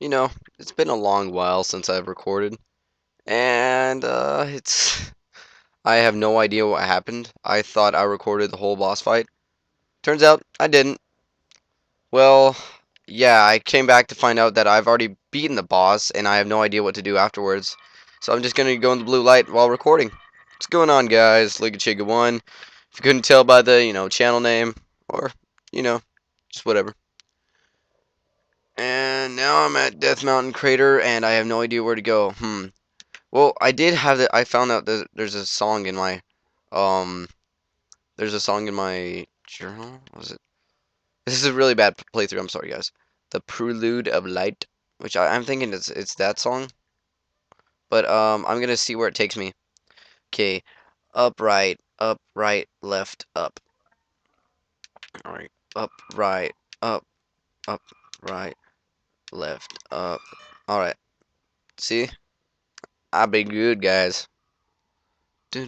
you know, it's been a long while since I've recorded, and I have no idea what happened. I thought I recorded the whole boss fight. Turns out I didn't. Well, yeah, I came back to find out that I've already beaten the boss, and I have no idea what to do afterwards. So I'm just going to go in the blue light while recording. What's going on, guys? Ligachigga1. If you couldn't tell by the, you know, channel name, or, you know, just whatever. And now I'm at Death Mountain Crater, and I have no idea where to go. Well, I found out that there's a song in my, journal? What was it? This is a really bad playthrough, I'm sorry, guys. The Prelude of Light, which I'm thinking it's that song. But, I'm gonna see where it takes me. Okay. Up, right, left, up. Alright. Up, right, left, up. Alright. See? I'll be good, guys. Warp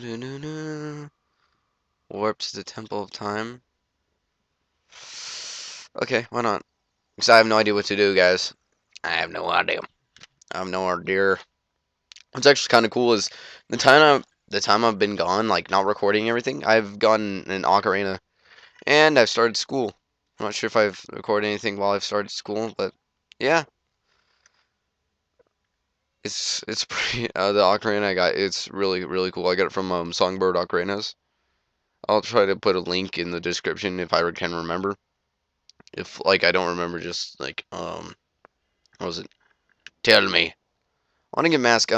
to the Temple of Time. Okay, why not? Because I have no idea what to do, guys. I have no idea. What's actually kind of cool is the time I've been gone, like not recording everything, I've gotten an ocarina, and I've started school. I'm not sure if I've recorded anything while I've started school, but yeah, it's pretty. The ocarina I got, it's really cool. I got it from Songbird Ocarinas. I'll try to put a link in the description if I can remember. If, like, I don't remember, just, like, what was it? Tell me. I want to get Mask.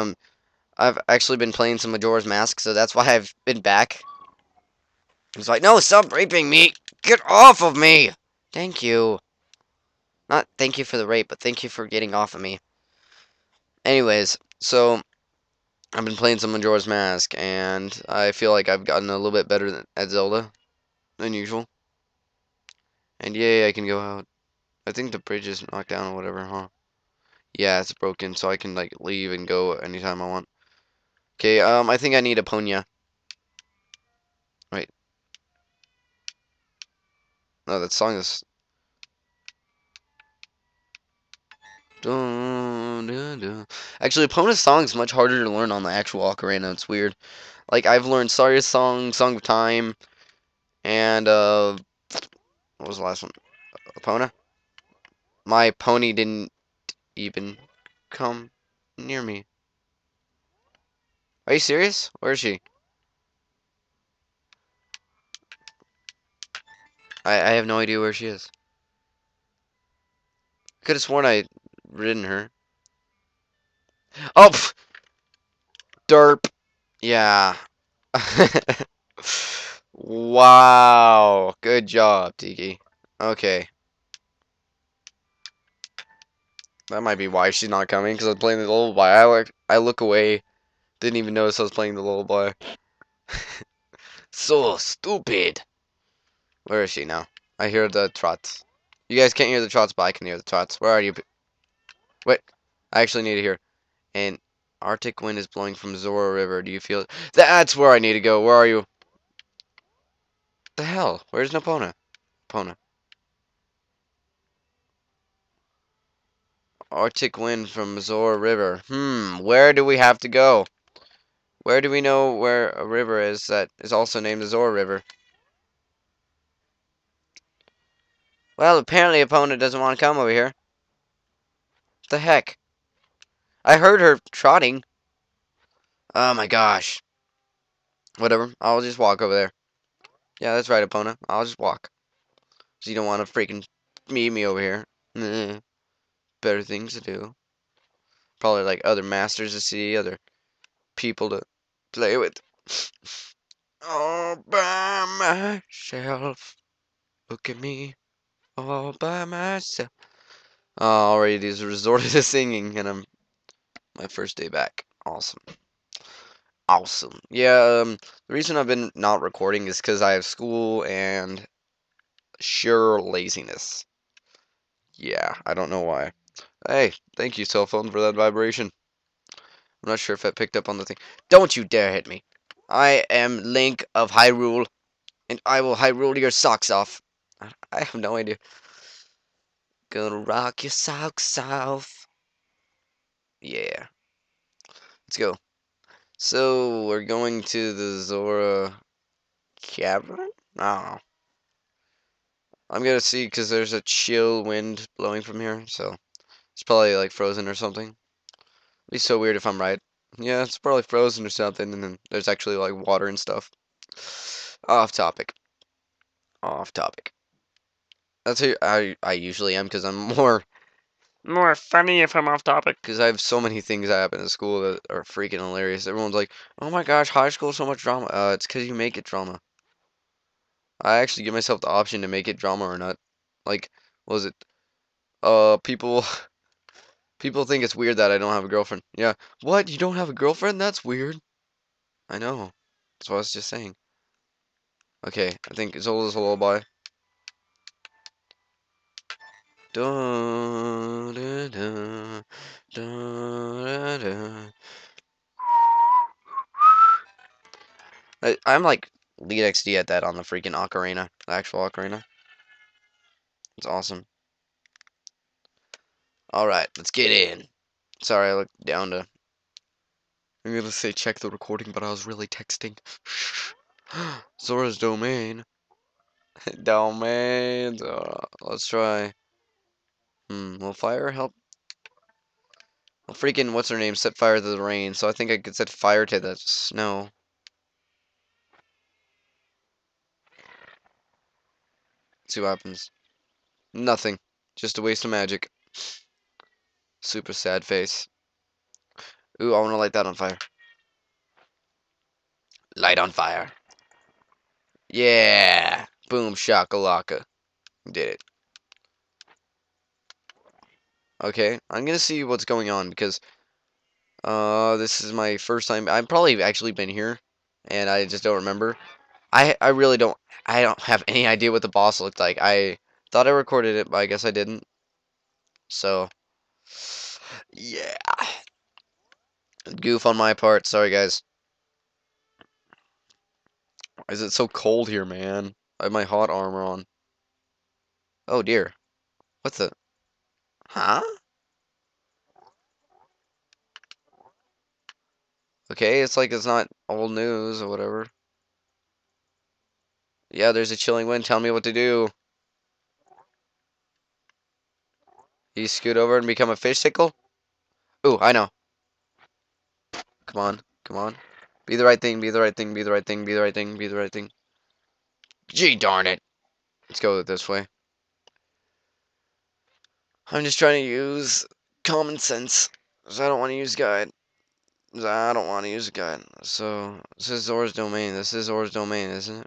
I've actually been playing some Majora's Mask, so that's why I've been back. It's like, no, stop raping me! Get off of me! Thank you. Not thank you for the rape, but thank you for getting off of me. Anyways, so, I've been playing some Majora's Mask, and I feel like I've gotten a little bit better at Zelda than usual. And yay, I can go out. I think the bridge is knocked down or whatever, huh? Yeah, it's broken, so I can, like, leave and go anytime I want. Okay, I think I need Epona. Wait. No, that song is... Dun, dun, dun. Actually, Epona's song is much harder to learn on the actual ocarina. It's weird. Like, I've learned Saria's song, Song of Time, and, what was the last one? Epona? My pony didn't even come near me. Are you serious? Where is she? I have no idea where she is. I could have sworn I'd ridden her. Oh! Pff. Derp. Yeah. Wow, good job, Tiki. Okay. That might be why she's not coming, because I was playing the lullaby. I look away. Didn't even notice I was playing the lullaby. So stupid. Where is she now? I hear the trots. You guys can't hear the trots, but I can hear the trots. Where are you? Wait. I actually need to hear. An Arctic wind is blowing from Zora River. Do you feel it? That's where I need to go. Where are you? The hell? Where's Epona? Epona. Arctic wind from Zora River. Where do we have to go? Where do we know where a river is that is also named the Zora River? Well, apparently Epona doesn't want to come over here. What the heck? I heard her trotting. Oh my gosh. Whatever. I'll just walk over there. Yeah, that's right, Epona. I'll just walk. So you don't want to freaking meet me over here. Better things to do. Probably, like, other masters to see, other people to play with. All by myself. Look at me. All by myself. Oh, already these resorted to singing, and I'm my first day back. Awesome. Awesome. Yeah, the reason I've been not recording is because I have school and sheer laziness. Yeah, I don't know why. Hey, thank you, cell phone, for that vibration. I'm not sure if that picked up on the thing. Don't you dare hit me. I am Link of Hyrule, and I will Hyrule your socks off. I have no idea. Gonna rock your socks off. Yeah. Let's go. So, we're going to the Zora Cavern? I don't know. I'm gonna see, because there's a chill wind blowing from here, so it's probably like frozen or something. It'd be so weird if I'm right. Yeah, it's probably frozen or something, and then there's actually like water and stuff. Off topic. Off topic. That's who I usually am, because I'm more funny if I'm off topic. Because I have so many things that happen at school that are freaking hilarious. Everyone's like, oh my gosh, high school, so much drama. It's because you make it drama. I actually give myself the option to make it drama or not. Like, what was it? People think it's weird that I don't have a girlfriend. Yeah. What? You don't have a girlfriend? That's weird. I know. That's what I was just saying. Okay, I think Zola's a lullaby. Dun, dun, dun, dun, dun. I'm like lead XD at that on the freaking ocarina, the actual ocarina. It's awesome. Alright, let's get in. Sorry, I looked down to... I'm gonna say check the recording, but I was really texting. Zora's Domain. Domain. Let's try. Will fire help? Well, freaking, what's her name? Set fire to the rain. So I think I could set fire to the snow. See what happens. Nothing. Just a waste of magic. Super sad face. Ooh, I want to light that on fire. Light on fire. Yeah! Boom shakalaka. Did it. Okay, I'm gonna see what's going on, because this is my first time. I've probably actually been here, and I just don't remember. I really don't. I don't have any idea what the boss looked like. I thought I recorded it, but I guess I didn't. So, yeah. Goof on my part. Sorry, guys. Why is it so cold here, man? I have my hot armor on. Oh, dear. What's the... Huh? Okay, it's like it's not old news or whatever. Yeah, there's a chilling wind. Tell me what to do. You scoot over and become a fish tickle? Ooh, I know. Come on. Come on. Be the right thing, be the right thing, be the right thing, be the right thing, be the right thing. Gee darn it. Let's go this way. I'm just trying to use common sense. Because I don't want to use guide. I don't want to use a guide. So, this is Zora's Domain. This is Zora's Domain, isn't it?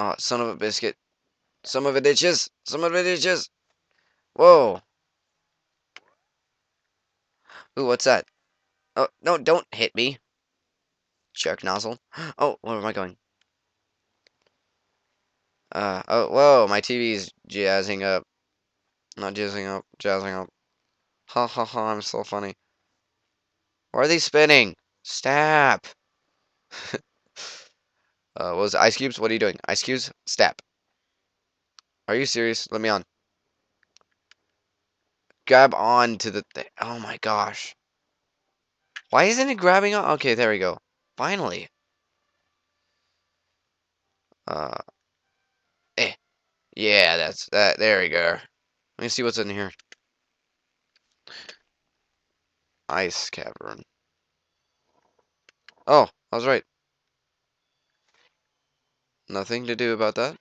Oh, son of a biscuit. Some of it itches. Some of it itches. Whoa. Ooh, what's that? Oh, no, don't hit me. Shark nozzle. Oh, where am I going? Oh, whoa, my TV's jazzing up. Not jazzing up, jazzing up. Ha ha ha, I'm so funny. Why are they spinning? Stop. What was it? Ice cubes? What are you doing? Ice cubes? Stop. Are you serious? Let me on. Grab on to the thing. Oh my gosh. Why isn't it grabbing on? Okay, there we go. Finally. Yeah, that's that. There we go. Let me see what's in here. Ice cavern. Oh, I was right. Nothing to do about that.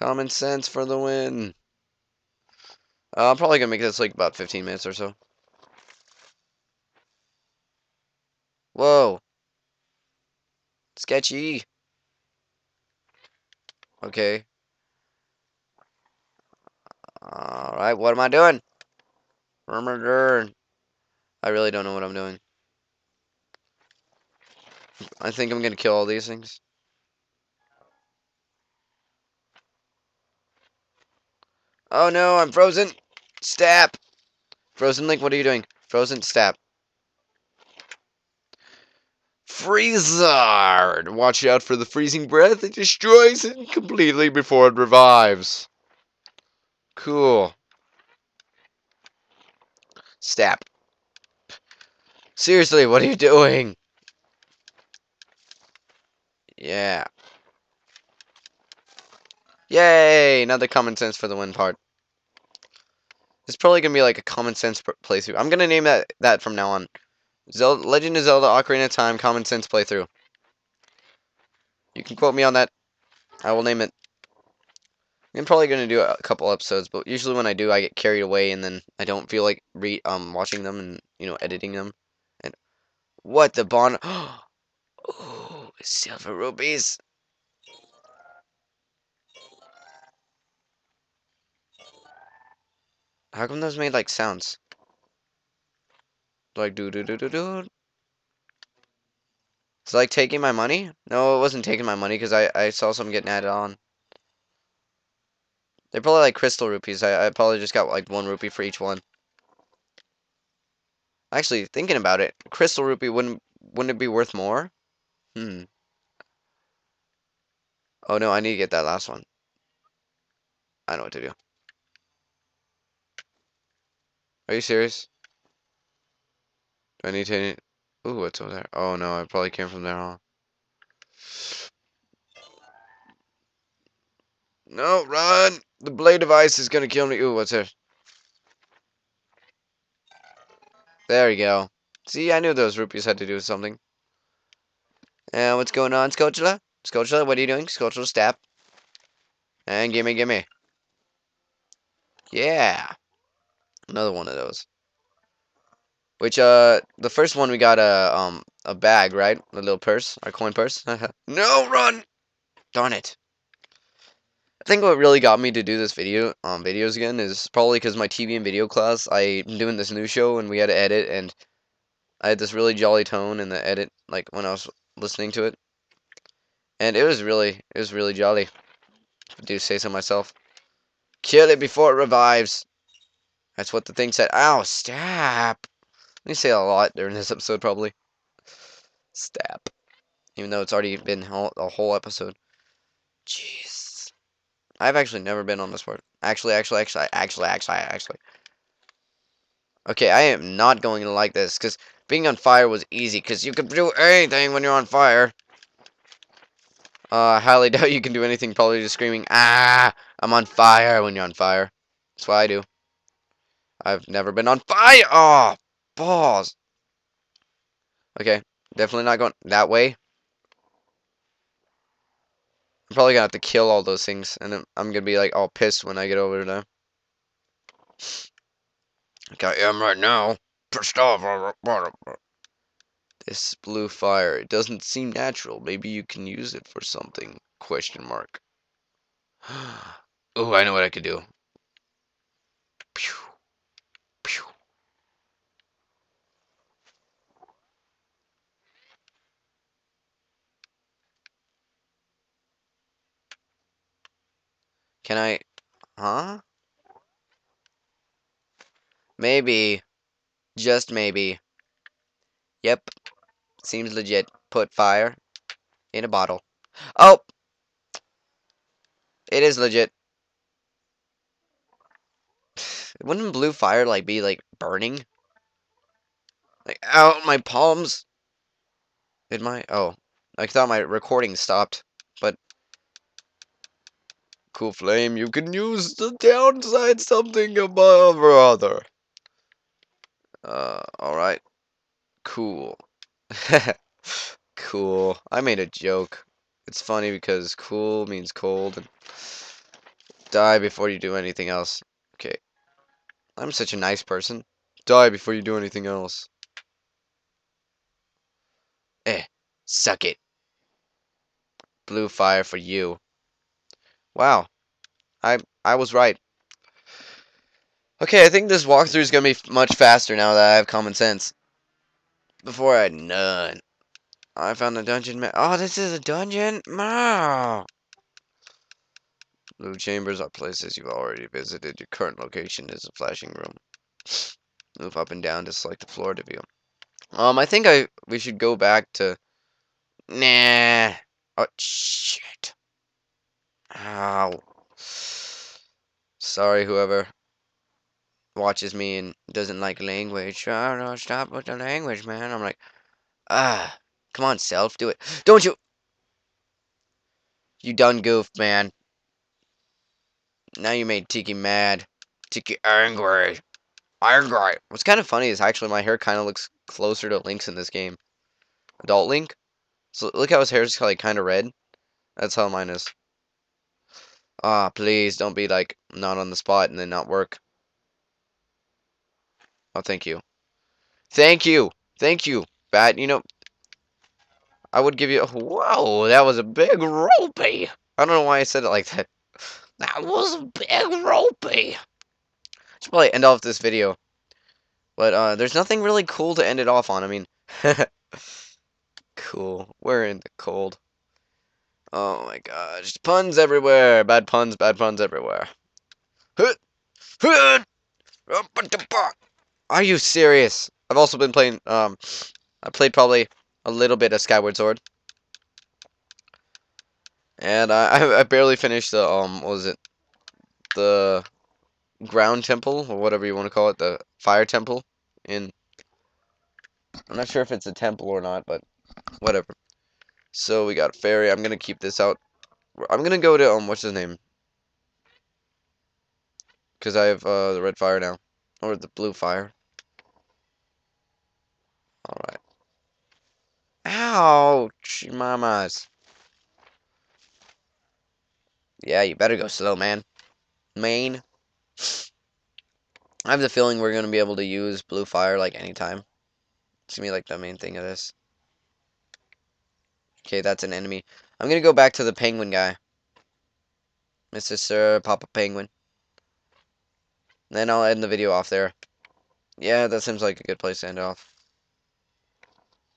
Common sense for the win. I'm probably gonna make this like about 15 minutes or so. Whoa. Sketchy. Okay. Alright, what am I doing? I really don't know what I'm doing. I think I'm gonna kill all these things. Oh no, I'm frozen! Stab! Frozen Link, what are you doing? Frozen, stab. Freezard! Watch out for the freezing breath. It destroys it completely before it revives. Cool. Stab. Seriously, what are you doing? Yeah. Yay! Another common sense for the win part. It's probably gonna be like a common sense playthrough. I'm gonna name that from now on. Zelda, Legend of Zelda Ocarina of Time common sense playthrough. You can quote me on that. I will name it. I'm probably gonna do a couple episodes, but usually when I do, I get carried away and then I don't feel like watching them and editing them. And what the bon? Oh, silver rubies. How come those made like sounds? Like do do do do do. It's like taking my money? No, it wasn't taking my money because I saw some getting added on. They're probably like crystal rupees. I probably just got like 1 rupee for each one. Actually, thinking about it, crystal rupee wouldn't it be worth more? Hmm. Oh no, I need to get that last one. I know what to do. Are you serious? Do I need to... Ooh, what's over there? Oh, no, I probably came from there, huh? No, run! The blade of ice is gonna kill me. Ooh, what's there? There you go. See, I knew those rupees had to do with something. And what's going on, Scotula? Scotula, what are you doing? Scotula, stab. And gimme, gimme. Yeah! Another one of those. Which, the first one we got a bag, right? A little purse, our coin purse. No, run! Darn it. I think what really got me to do this video, videos again, is probably because my TV and video class, I'm doing this new show, and we had to edit, and I had this really jolly tone in the edit, like, when I was listening to it. And it was really jolly. I do say so myself. Kill it before it revives. That's what the thing said. Ow, stab. Let me say a lot during this episode, probably. Stab. Even though it's already been a whole episode. Jeez. I've actually never been on this part. Actually. Okay, I am not going to like this, because being on fire was easy, because you can do anything when you're on fire. I highly doubt you can do anything, probably just screaming, ah, I'm on fire when you're on fire. That's what I do. I've never been on fire! Oh, balls! Okay, definitely not going that way. I'm probably gonna have to kill all those things, and I'm gonna be like all pissed when I get over there. Like I am right now. Pissed off. This blue fire, it doesn't seem natural. Maybe you can use it for something? Question mark. Oh, I know what I could do. Pew. Can I... Huh? Maybe. Just maybe. Yep. Seems legit. Put fire in a bottle. Oh! It is legit. Wouldn't blue fire, like, be, like, burning? Like, ow, my palms! Did my... Oh. I thought my recording stopped, but... Cool flame, you can use the downside something above or other. Alright. Cool. Cool. I made a joke. It's funny because cool means cold and die before you do anything else. Okay. I'm such a nice person. Die before you do anything else. Eh. Suck it. Blue fire for you. Wow, I was right. Okay, I think this walkthrough is going to be much faster now that I have common sense. Before I had none. I found a dungeon map. Oh, this is a dungeon? Wow. Blue chambers are places you've already visited. Your current location is a flashing room. Move up and down to select the floor to view. I think we should go back to Nah. Oh, shit. Ow. Sorry, whoever watches me and doesn't like language. Oh, no, stop with the language, man. I'm like, ah, come on, self, do it. Don't you? You done goofed, man. Now you made Tiki mad. Tiki angry. Angry. What's kind of funny is actually my hair kind of looks closer to Link's in this game. Adult Link. So look how his hair is like kind of red. That's how mine is. Ah, please don't be like not on the spot and then not work. Oh, thank you. Thank you. Thank you, Bat. You know, I would give you... Whoa, that was a big ropey. I don't know why I said it like that. That was a big ropey. I should probably end off this video. But there's nothing really cool to end it off on. I mean, cool. We're in the cold. Oh my gosh. Puns everywhere. Bad puns everywhere. Are you serious? I've also been playing, I played probably a little bit of Skyward Sword. And I barely finished the, what was it? The ground temple, or whatever you want to call it, the fire temple. In, I'm not sure if it's a temple or not, but whatever. So we got a fairy. I'm going to keep this out. I'm going to go to, what's his name? Because I have, the red fire now. Or the blue fire. Alright. Ouch, mamas. Yeah, you better go slow, man. Main. I have the feeling we're going to be able to use blue fire, like, anytime. It's going to be, like, the main thing of this. Okay, that's an enemy. I'm going to go back to the penguin guy. Mr. Sir, Papa Penguin. Then I'll end the video off there. Yeah, that seems like a good place to end off.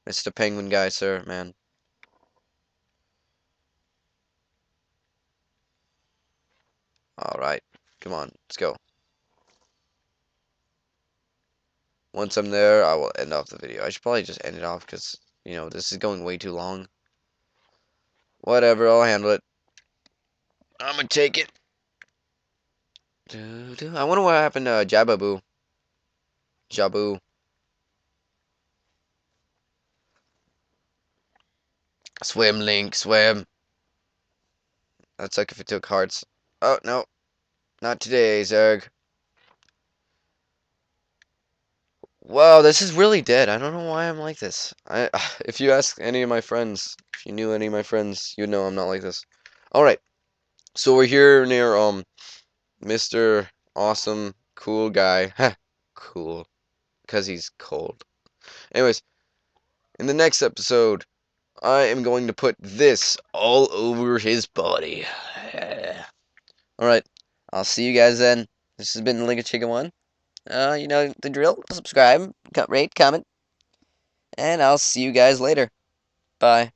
Mr. Penguin guy, sir, man. Alright, come on, let's go. Once I'm there, I will end off the video. I should probably just end it off because, you know, this is going way too long. Whatever, I'll handle it. I'm gonna take it. I wonder what happened to Jababoo. Jabu. Swim, Link, swim. That's like if it took hearts. Oh, no. Not today, Zerg. Wow, this is really dead. I don't know why I'm like this. If you ask any of my friends, if you knew any of my friends, you'd know I'm not like this. Alright. So we're here near, Mr. Awesome Cool Guy. Cool. Because he's cold. Anyways. In the next episode, I am going to put this all over his body. Alright. I'll see you guys then. This has been Ligachigga1. You know the drill. Subscribe, rate, comment. And I'll see you guys later. Bye.